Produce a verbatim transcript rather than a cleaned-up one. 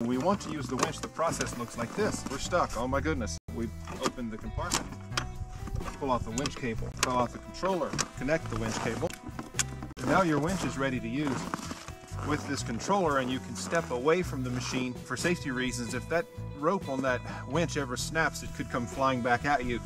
When we want to use the winch, the process looks like this. We're stuck, oh my goodness. We open the compartment, pull off the winch cable, pull off the controller, connect the winch cable. Now your winch is ready to use with this controller, and you can step away from the machine for safety reasons. If that rope on that winch ever snaps, it could come flying back at you.